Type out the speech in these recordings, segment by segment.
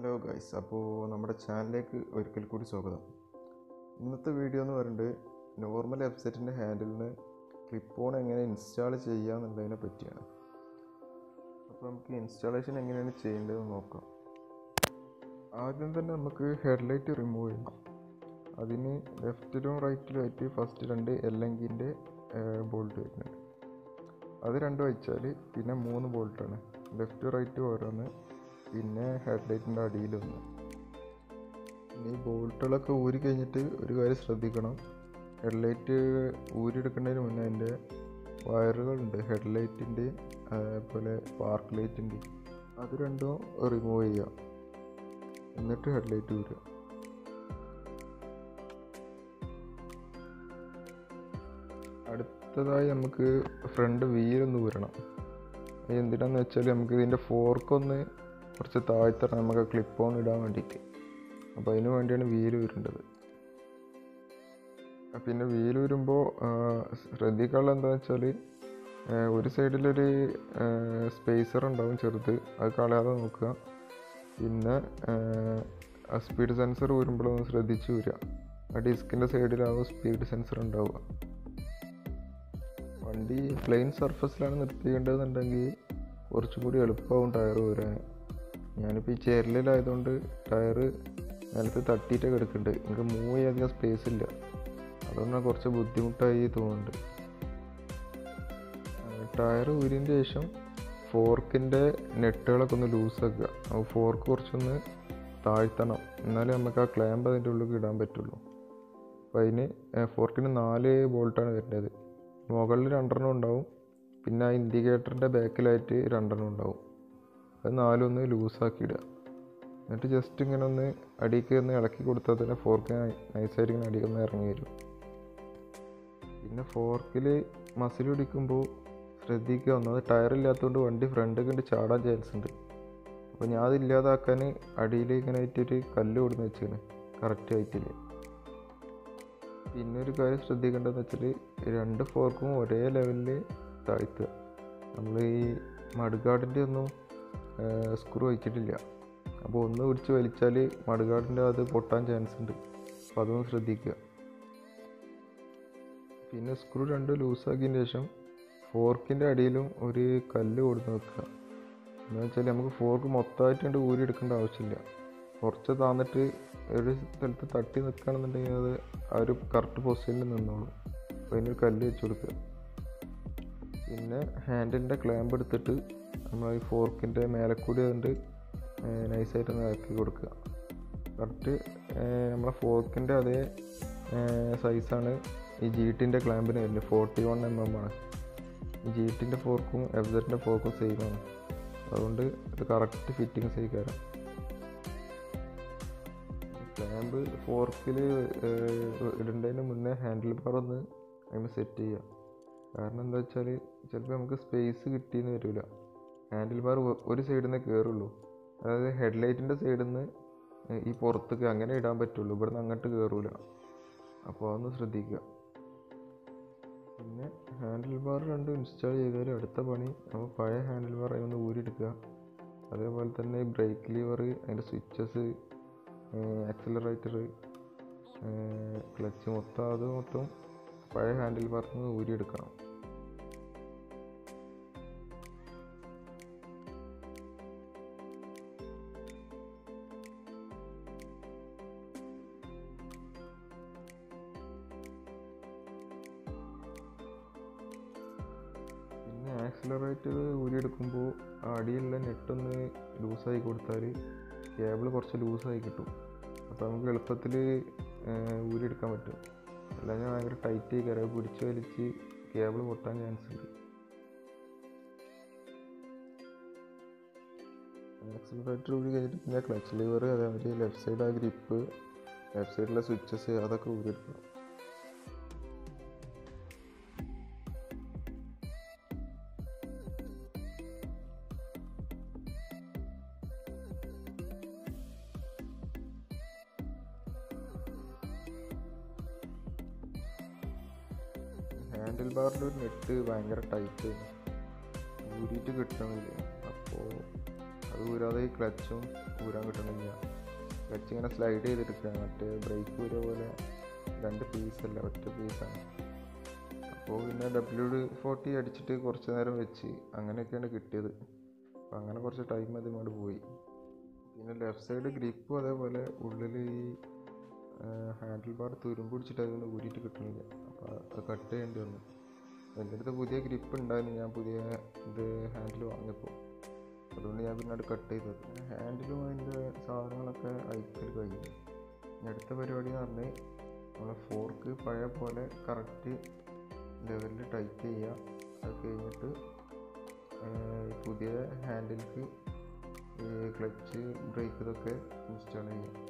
Hello guys, അപ്പോൾ നമ്മുടെ ചാനലിലേക്ക് ഒരിക്കൽ കൂടി സ്വാഗതം. ഇന്നത്തെ വീഡിയോ എന്ന് പറയുന്നത് നോർമൽ വെബ്സൈറ്റിൻ്റെ ഹാൻഡിലിന് ക്ലിപ്പ് ഓൺ എങ്ങനെ ഇൻസ്റ്റാൾ ചെയ്യുക എന്നുള്ളതിനെ പറ്റിയാണ്. അപ്പോൾ നമുക്ക് ഇൻസ്റ്റാളേഷൻ എങ്ങനെയാണ് ചെയ്യേണ്ടതെന്ന് നോക്കാം. ആദ്യം തന്നെ നമുക്ക് ഹെഡ്ലൈറ്റ് റിമൂവ് ചെയ്യണം. അതിന് ലെഫ്റ്റിലും റൈറ്റിലുമായിട്ട് ഫസ്റ്റ് രണ്ട് എല്ലെങ്കിൻ്റെ ബോൾട്ട് വരുന്നുണ്ട്. അത് രണ്ടും വെച്ചാൽ പിന്നെ 3 ബോൾട്ടാണ്, ലെഫ്റ്റ് റൈറ്റ് ഓരോന്ന്, പിന്നെ ഹെഡ്ലൈറ്റിൻ്റെ അടിയിലൊന്ന്. ഈ ബോൾട്ടുകളൊക്കെ ഊരി കഴിഞ്ഞിട്ട് ഒരു കാര്യം ശ്രദ്ധിക്കണം, ഹെഡ്ലൈറ്റ് ഊരിയെടുക്കുന്നതിന് മുന്നേ അതിൻ്റെ വയറുകളുണ്ട് ഹെഡ്ലൈറ്റിൻ്റെയും അതുപോലെ പാർക്ക് ലൈറ്റിൻ്റെയും, അത് രണ്ടും റിമൂവ് ചെയ്യുക, എന്നിട്ട് ഹെഡ്ലൈറ്റ് ഊരുക. അടുത്തതായി നമുക്ക് ഫ്രണ്ട് വീലൊന്ന് ഊരണം. എന്തിനാന്ന് വെച്ചാൽ നമുക്ക് ഇതിൻ്റെ ഫോർക്കൊന്ന് കുറച്ച് താഴ്ത്തണം, നമുക്ക് ക്ലിപ്പ് ഓൺ ഇടാൻ വേണ്ടിയിട്ട്. അപ്പോൾ അതിന് വേണ്ടിയാണ് വീല് ഊരേണ്ടത്. പിന്നെ വീല് ഊരുമ്പോൾ ശ്രദ്ധിക്കാനുള്ള എന്താണെന്ന് വെച്ചാൽ ഒരു സൈഡിലൊരു സ്പേസർ ഉണ്ടാവും ചെറുത്, അത് കളയാതെ നോക്കുക. പിന്നെ സ്പീഡ് സെൻസർ ഊരുമ്പോഴൊന്ന് ശ്രദ്ധിച്ച് ഊരുക, ആ ഡിസ്കിൻ്റെ സൈഡിലാവും സ്പീഡ് സെൻസർ ഉണ്ടാവുക. വണ്ടി പ്ലെയിൻ സർഫസിലാണ് നിർത്തിക്കേണ്ടതെന്നുണ്ടെങ്കിൽ കുറച്ചും കൂടി എളുപ്പമാവും ടയർ ഊരാൻ. ഞാനിപ്പോൾ ഈ ചെരലിലായതുകൊണ്ട് ടയർ നിലത്ത് തട്ടിയിട്ടൊക്കെ എടുക്കുന്നുണ്ട്, എനിക്ക് മൂവ് ചെയ്യാൻ സ്പേസ് ഇല്ല, അതുകൊണ്ടാണ് കുറച്ച് ബുദ്ധിമുട്ടായി തോന്നുന്നുണ്ട്. ടയർ ഊരിയതിന് ശേഷം ഫോർക്കിൻ്റെ നെട്ടുകളൊക്കെ ഒന്ന് ലൂസാക്കുക, അപ്പോൾ ഫോർക്ക് കുറച്ചൊന്ന് താഴ്ത്തണം, എന്നാലേ നമുക്ക് ആ ക്ലാമ്പ് അതിൻ്റെ ഉള്ളിൽ ഇടാൻ പറ്റുള്ളൂ. അപ്പോൾ അതിന് ഫോർക്കിന് 4 ബോൾട്ടാണ് വരേണ്ടത്. മുകളിൽ 2 ഉണ്ടാവും, പിന്നെ ആ ഇൻഡിക്കേറ്ററിൻ്റെ ബാക്കിലായിട്ട് 2 ഉണ്ടാവും. അത് 4 ലൂസാക്കി ഇടുക, എന്നിട്ട് ജസ്റ്റ് ഇങ്ങനെ ഒന്ന് അടിക്ക് ഒന്ന് ഇളക്കി കൊടുത്താൽ തന്നെ ഫോർക്ക് നൈസായിട്ട് ഇങ്ങനെ അടിക്കൊന്ന് ഇറങ്ങി വരും. പിന്നെ ഫോർക്കിൽ മസിൽ പിടിക്കുമ്പോൾ ശ്രദ്ധിക്കുക, ഒന്നത് ടയറില്ലാത്തതുകൊണ്ട് വണ്ടി ഫ്രണ്ട് കണ്ട് ചാടാൻ ചാൻസ് ഉണ്ട്. അപ്പോൾ ഞാൻ അതില്ലാതാക്കാൻ അടിയിൽ ഇങ്ങനെ ആയിട്ടൊരു കല്ല് കൊടുന്ന് വെച്ചാണ് കറക്റ്റ് ആയിട്ടില്ല. പിന്നെ ഒരു കാര്യം ശ്രദ്ധിക്കേണ്ടതെന്ന് വെച്ചാൽ 2 ഫോർക്കും ഒരേ ലെവലിൽ താഴ്ത്തുക. നമ്മൾ ഈ മഡ്ഗാർഡിൻ്റെ ഒന്നും സ്ക്രൂ വയ്ക്കിട്ടില്ല, അപ്പോൾ ഒന്ന് പിടിച്ച് വലിച്ചാൽ മഡ്ഗാർഡിൻ്റെ അത് പൊട്ടാൻ ചാൻസ് ഉണ്ട്, അപ്പോൾ അതൊന്ന് ശ്രദ്ധിക്കുക. പിന്നെ സ്ക്രൂ 2 ലൂസാക്കിയതിന് ശേഷം ഫോർക്കിൻ്റെ അടിയിലും ഒരു കല്ല് കൊടുത്ത് വെക്കുക. എന്താണെന്ന് വെച്ചാൽ നമുക്ക് ഫോർക്ക് മൊത്തമായിട്ട് കൊണ്ട് ഊരി എടുക്കേണ്ട ആവശ്യമില്ല, കുറച്ച് താന്നിട്ട് ഒരു സ്ഥലത്ത് തട്ടി നിൽക്കുകയാണെന്നുണ്ടെങ്കിൽ അത് ആ ഒരു കറക്റ്റ് പൊസിഷനിൽ നിന്നോളൂ. അപ്പോൾ അതിനൊരു കല്ല് വെച്ച് കൊടുക്കുക. പിന്നെ ഹാൻഡിലിൻ്റെ ക്ലാമ്പ് എടുത്തിട്ട് നമ്മൾ ഈ ഫോർക്കിൻ്റെ മേലക്കൂടി അതുകൊണ്ട് നൈസായിട്ടൊന്ന് ഇറക്കി കൊടുക്കുക. കറക്റ്റ് നമ്മളെ ഫോർക്കിൻ്റെ അതേ സൈസാണ് ഈ ജീറ്റിൻ്റെ ക്ലാമ്പിന് വരുന്നത്, 41 mm ആണ്. ജീറ്റിൻ്റെ ഫോർക്കും എഫ്സെറ്റിൻ്റെ ഫോർക്കും സെയിമാണ്, അതുകൊണ്ട് അത് കറക്റ്റ് ഫിറ്റിങ്സ് ആയി കയറാം. ക്ലാമ്പ് ഫോർക്കിൽ ഇടേണ്ടതിന് മുന്നേ ഹാൻഡിൽ ബാർ ഒന്ന് അതിന് സെറ്റ് ചെയ്യുക. കാരണം എന്താ വെച്ചാൽ ചിലപ്പോൾ നമുക്ക് സ്പേസ് കിട്ടിയെന്ന് വരില്ല, ഹാൻഡിൽ ബാർ ഒരു സൈഡിൽ നിന്ന് കയറുള്ളൂ. അതായത് ഹെഡ്ലൈറ്റിൻ്റെ സൈഡിൽ നിന്ന് ഈ പുറത്തേക്ക് അങ്ങനെ ഇടാൻ പറ്റുള്ളൂ, ഇവിടെ നിന്ന് അങ്ങോട്ട് കയറില്ല. അപ്പോൾ അതൊന്ന് ശ്രദ്ധിക്കുക. പിന്നെ ഹാൻഡിൽ ബാർ രണ്ടും ഇൻസ്റ്റാൾ ചെയ്താൽ അടുത്ത പണി നമ്മൾ പഴയ ഹാൻഡിൽ ബാർ അതിനൊന്ന് ഊരിയെടുക്കുക. അതേപോലെ തന്നെ ബ്രേക്ക് ലീവർ, അതിൻ്റെ സ്വിച്ചസ്, ആക്സിലറേറ്റർ, ക്ലച്ച്, മൊത്തം പഴയ ഹാൻഡിൽ ബാറിൽ നിന്ന് ഊരിയെടുക്കണം. പിന്നെ ആക്സിലറേറ്റർ ഊരിയെടുക്കുമ്പോൾ അടിയുള്ള നെട്ടൊന്ന് ലൂസായി കൊടുത്താൽ കേബിൾ കുറച്ച് ലൂസായി കിട്ടും, അപ്പോൾ നമുക്ക് എളുപ്പത്തിൽ ഊരിയെടുക്കാൻ പറ്റും. അല്ലാതെ ഭയങ്കര ടൈറ്റ് ആയി കയറി പിടിച്ച് വലിച്ച് കേബിൾ പൊട്ടാൻ ചാൻസ് ഉണ്ട്. ആക്സിലറേറ്റർ ഊരി കഴിഞ്ഞിട്ട് പിന്നെ ക്ലച്ച് ലീവർ, അതേമാതിരി ലെഫ്റ്റ് സൈഡ് ആ ഗ്രിപ്പ്, ലെഫ്റ്റ് സൈഡിലെ സ്വിച്ചസ്, അതൊക്കെ ഊരിയെടുക്കണം. ഹാൻഡിൽ ബാറിൻ്റെ ഒരു നെറ്റ് ഭയങ്കര ടൈറ്റ് ഊരിയിട്ട് കിട്ടണില്ല, അപ്പോൾ അത് ഊരാതെ ഈ ക്ലച്ചും ഊരാൻ കിട്ടണമെങ്കിൽ ക്ലച്ച് ഇങ്ങനെ സ്ലൈഡ് ചെയ്തെടുക്കുകയാണ്. മറ്റേ ബ്രേക്ക് ഊര പോലെ രണ്ട് പീസല്ല, ഒറ്റ പീസാണ്. അപ്പോൾ പിന്നെ W40 അടിച്ചിട്ട് കുറച്ച് നേരം വെച്ച് അങ്ങനെയൊക്കെയാണ് കിട്ടിയത്. അപ്പോൾ അങ്ങനെ കുറച്ച് ടൈം അതുകൊണ്ട് പോയി. പിന്നെ ലെഫ്റ്റ് സൈഡ് ഗ്രിപ്പും അതേപോലെ ഉള്ളിൽ ഈ ഹാൻഡിൽ ബാർ തുരുമ്പ് പിടിച്ചിട്ട് അതൊന്നും ഊരിയിട്ട് കിട്ടുന്നില്ല. അപ്പോൾ അത് കട്ട് ചെയ്യേണ്ടി വന്നു. എൻ്റെ അടുത്ത് പുതിയ ഗ്രിപ്പ് ഉണ്ടായിരുന്നു, ഞാൻ പുതിയ ഇത് ഹാൻഡിൽ വാങ്ങിയപ്പോൾ. അതുകൊണ്ട് ഞാൻ പിന്നെ അത് കട്ട് ചെയ്തത്. ഹാൻഡിലും അതിൻ്റെ സാധനങ്ങളൊക്കെ അയക്കൽ കഴിഞ്ഞു. അടുത്ത പരിപാടി എന്ന് പറഞ്ഞാൽ നമ്മൾ ഫോർക്ക് പഴയ പോലെ കറക്റ്റ് ലെവലിൽ ടൈറ്റ് ചെയ്യുക. അത് കഴിഞ്ഞിട്ട് പുതിയ ഹാൻഡിൽക്ക് ക്ലച്ച് ബ്രേക്ക് ഇതൊക്കെ ഇൻസ്റ്റാൾ ചെയ്യുക.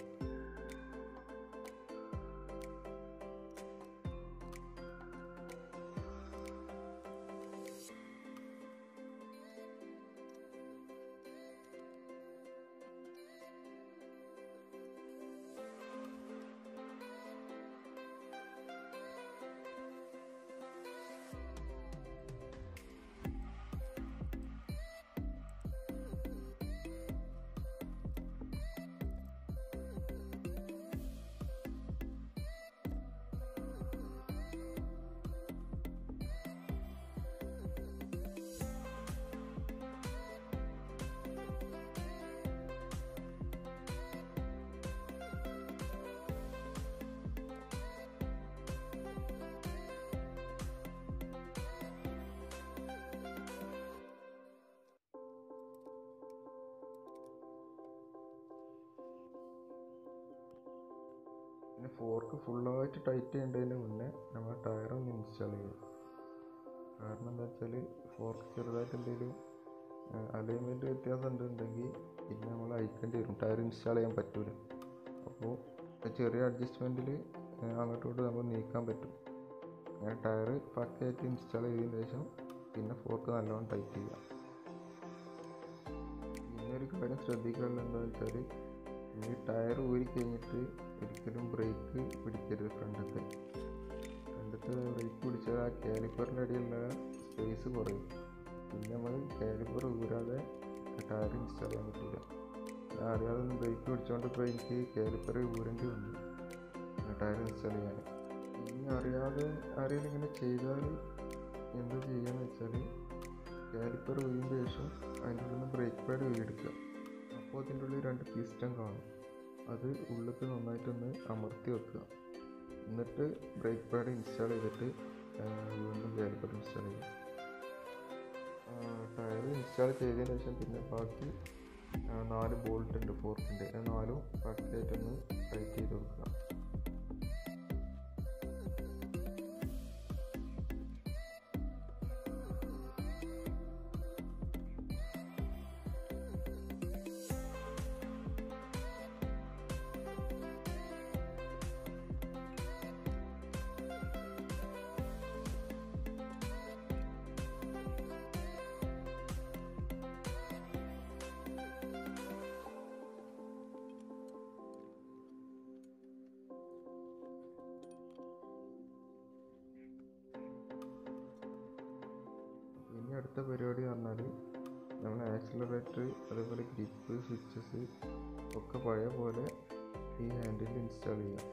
പിന്നെ ഫോർക്ക് ഫുള്ളായിട്ട് ടൈറ്റ് ചെയ്യേണ്ടതിന് മുന്നേ നമ്മൾ ടയറൊന്ന് ഇൻസ്റ്റാൾ ചെയ്യും. കാരണം എന്താ വെച്ചാൽ ഫോർക്ക് ചെറുതായിട്ട് എന്തെങ്കിലും അലൈൻമെൻറ്റ് വ്യത്യാസം ഉണ്ടെങ്കിൽ പിന്നെ നമ്മൾ അയക്കേണ്ടി വരും, ടയർ ഇൻസ്റ്റാൾ ചെയ്യാൻ പറ്റില്ല. അപ്പോൾ ചെറിയ അഡ്ജസ്റ്റ്മെൻറ്റിൽ അങ്ങോട്ടോട്ട് നമ്മൾ നീക്കാൻ പറ്റും. അങ്ങനെ ടയർ പക്കയായിട്ട് ഇൻസ്റ്റാൾ ചെയ്തതിന് ശേഷം പിന്നെ ഫോർക്ക് നല്ലോണം ടൈറ്റ് ചെയ്യാം. പിന്നെ ഒരു കാര്യം ശ്രദ്ധിക്കാനുള്ള എന്താണെന്ന് വെച്ചാൽ ഈ ടയർ ഊരി കഴിഞ്ഞിട്ട് ഒരിക്കലും ബ്രേക്ക് പിടിക്കരുത്. ഫ്രണ്ടത്തെ ബ്രേക്ക് പിടിച്ചാൽ ആ കാലിപ്പറിൻ്റെ അടിയിലുള്ള സ്പേസ് കുറയും. പിന്നെ നമ്മൾ കാലിപ്പർ ഊരാതെ ടയർ ഇൻസ്റ്റാൾ ചെയ്യാൻ പറ്റില്ല. അറിയാതെ ബ്രേക്ക് പിടിച്ചുകൊണ്ടിപ്പോൾ എനിക്ക് കാലിപ്പർ ഊരേണ്ടി വന്നു ടയർ ഇൻസ്റ്റാൾ ചെയ്യാൻ. ഇനി അറിയാതെ ആരെങ്കിലും ഇങ്ങനെ ചെയ്താൽ എന്താ ചെയ്യുകയെന്ന് വെച്ചാൽ കാലിപ്പർ ഊരിയതിന് ശേഷം അതിൻ്റെ ഉള്ളിൽ നിന്ന് ബ്രേക്ക് പാഡ് ഊരിയെടുക്കുക. അപ്പോൾ അതിൻ്റെ ഉള്ളിൽ രണ്ട് പിസ്റ്റൺ കാണും. അത് ഉള്ളിലേക്ക് നന്നായിട്ടൊന്ന് അമർത്തി വെക്കുക. എന്നിട്ട് ബ്രേക്ക് പാഡ് ഇൻസ്റ്റാൾ ചെയ്തിട്ട് വീണ്ടും കാലിപ്പർ ഇൻസ്റ്റാൾ ചെയ്യുക. ടയർ ഇൻസ്റ്റാൾ ചെയ്തതിന് ശേഷം പിന്നെ ബാക്കി 4 ബോൾട്ട് ഉണ്ട് ഫോർക്കിൻ്റെ, 4 കറക്റ്റായിട്ടൊന്ന് ടൈറ്റ് ചെയ്ത് കൊടുക്കുക. അടുത്ത പരിപാടി പറഞ്ഞാൽ നമ്മൾ ആക്സിലറേറ്റർ അതേപോലെ ഗ്രിപ്പ് സ്വിച്ചസ് ഒക്കെ പഴയ പോലെ ഈ ഹാൻഡിൽ ഇൻസ്റ്റാൾ ചെയ്യാം.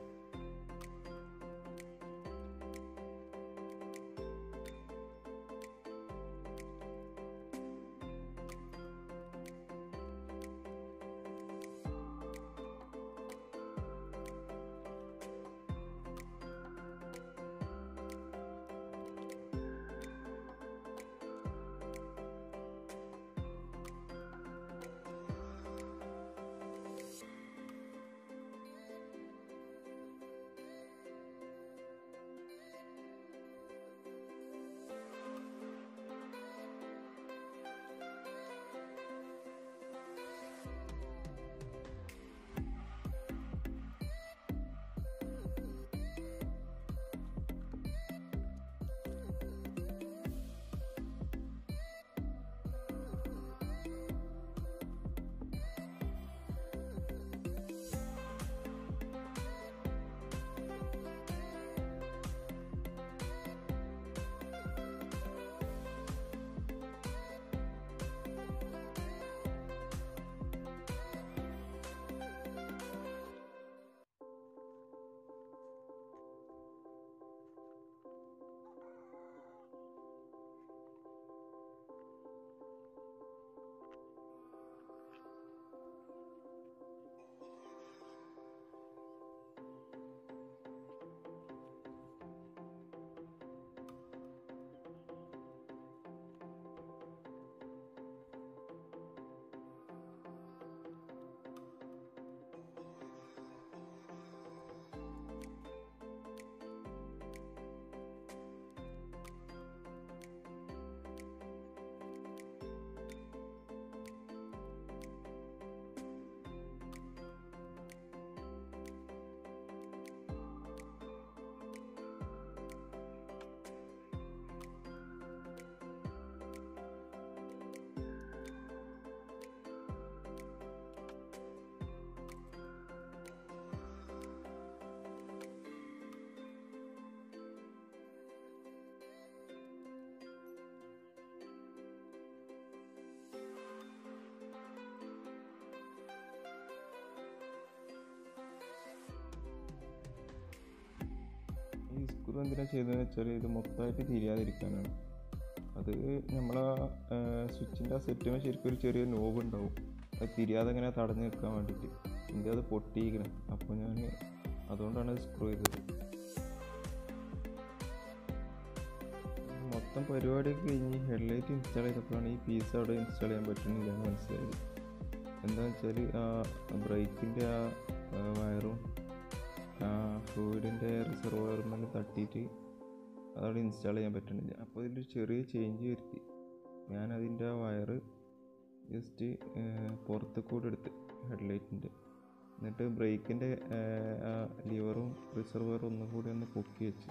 നമ്മൾ എന്തിനാണ് ചെയ്തതെന്ന് വെച്ചാൽ ഇത് മൊത്തമായിട്ട് തിരിയാതിരിക്കാനാണ്. അത് നമ്മളാ സ്വിച്ചിൻ്റെ ആ സെറ്റുമ്പോൾ ശരിക്കും ഒരു ചെറിയ നോബ് ഉണ്ടാവും, അത് തിരിയാതെ ഇങ്ങനെ തടഞ്ഞു നിൽക്കാൻ വേണ്ടിയിട്ട്. എൻ്റെ അത് പൊട്ടിയിരിക്കണം, അപ്പോൾ ഞാൻ അതുകൊണ്ടാണ് സ്ക്രൂ ചെയ്തത്. മൊത്തം പരിപാടിയൊക്കെ കഴിഞ്ഞ് ഹെഡ്ലൈറ്റ് ഇൻസ്റ്റാൾ ചെയ്തപ്പോഴാണ് ഈ പീസ് അവിടെ ഇൻസ്റ്റാൾ ചെയ്യാൻ പറ്റുന്നില്ല എന്ന് മനസ്സിലായത്. എന്താണെന്ന് വെച്ചാൽ ആ ബ്രേക്കിൻ്റെ ആ വയറും ഫ്ലൂയിഡിൻ്റെ റിസർവോയറിനെല്ലാം തട്ടിയിട്ട് അതവിടെ ഇൻസ്റ്റാൾ ചെയ്യാൻ പറ്റുന്നില്ല. അപ്പോൾ അതിൻ്റെ ചെറിയ ചേഞ്ച് വരുത്തി ഞാനതിൻ്റെ ആ വയറ് ജസ്റ്റ് പുറത്ത് കൂടെ എടുത്ത് ഹെഡ്ലൈറ്റിൻ്റെ, എന്നിട്ട് ബ്രേക്കിൻ്റെ ലിവറും റിസർവോയറും ഒന്നും കൂടി ഒന്ന് പൊക്കി വെച്ച്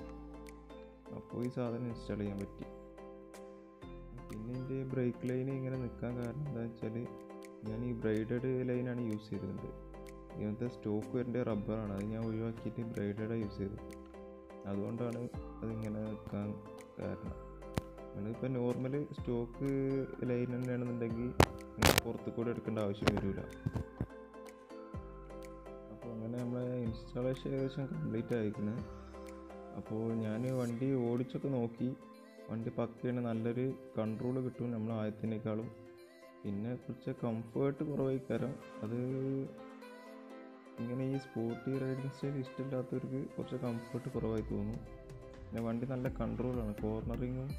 അപ്പോൾ ഈ സാധനം ഇൻസ്റ്റാൾ ചെയ്യാൻ പറ്റി. പിന്നെ എൻ്റെ ബ്രേക്ക് ലൈന് ഇങ്ങനെ നിൽക്കാൻ കാരണം എന്താണെന്ന് വെച്ചാൽ ഞാൻ ഈ ബ്രൈഡഡ് ലൈനാണ് യൂസ് ചെയ്തിരുന്നത്. ഇങ്ങനത്തെ സ്റ്റോക്ക് വരേണ്ട റബ്ബറാണ്, അത് ഞാൻ ഒഴിവാക്കിയിട്ട് ബ്രൈഡഡാണ് യൂസ് ചെയ്തത്. അതുകൊണ്ടാണ് അതിങ്ങനെ നിൽക്കാൻ കാരണം. നമ്മളിപ്പോൾ നോർമൽ സ്റ്റോക്ക് ലൈൻ തന്നെയാണെന്നുണ്ടെങ്കിൽ പുറത്ത് കൂടെ എടുക്കേണ്ട ആവശ്യം വരില്ല. അപ്പോൾ അങ്ങനെ നമ്മളെ ഇൻസ്റ്റാളേഷൻ ഏകദേശം കംപ്ലീറ്റ് ആയിരിക്കുന്നത്. അപ്പോൾ ഞാൻ വണ്ടി ഓടിച്ചൊക്കെ നോക്കി, വണ്ടി പക്കയാണ്, നല്ലൊരു കൺട്രോൾ കിട്ടും നമ്മൾ ആദ്യത്തിനേക്കാളും. പിന്നെ കുറച്ച് കംഫേർട്ട് കുറവായി കാരണം അത് ഇങ്ങനെ ഈ സ്പോർട്ടി റൈഡിങ് സ്റ്റൈൽ ഇഷ്ടമില്ലാത്തവർക്ക് കുറച്ച് കംഫർട്ട് കുറവായി തോന്നും. പിന്നെ വണ്ടി നല്ല കൺട്രോളാണ്, കോർണറിങ്ങും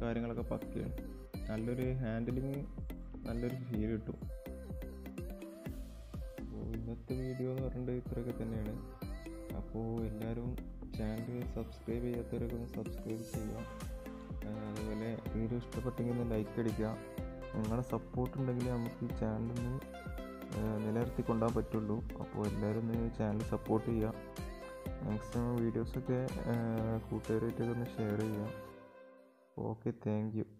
കാര്യങ്ങളൊക്കെ പക്കയാണ്, നല്ലൊരു ഹാൻഡിലിങ്, നല്ലൊരു ഫീൽ കിട്ടും. അപ്പോൾ ഇന്നത്തെ വീഡിയോ എന്ന് പറഞ്ഞിട്ട് ഇത്രയൊക്കെ തന്നെയാണ്. അപ്പോൾ എല്ലാവരും ചാനൽ സബ്സ്ക്രൈബ് ചെയ്യാത്തവരൊക്കെ ഒന്ന് സബ്സ്ക്രൈബ് ചെയ്യുക. അതുപോലെ വീഡിയോ ഇഷ്ടപ്പെട്ടെങ്കിൽ ഒന്ന് ലൈക്ക് അടിക്കുക. നിങ്ങളുടെ സപ്പോർട്ട് ഉണ്ടെങ്കിൽ നമുക്ക് ഈ ചാനലിന് നിലനിർത്തി കൊണ്ടാൻ പറ്റുള്ളൂ. അപ്പോൾ എല്ലാവരും ഒന്ന് ചാനൽ സപ്പോർട്ട് ചെയ്യുക. മാക്സിമം വീഡിയോസൊക്കെ കൂട്ടുകാരായിട്ടൊക്കെ ഒന്ന് ഷെയർ ചെയ്യുക. Okay, thank U.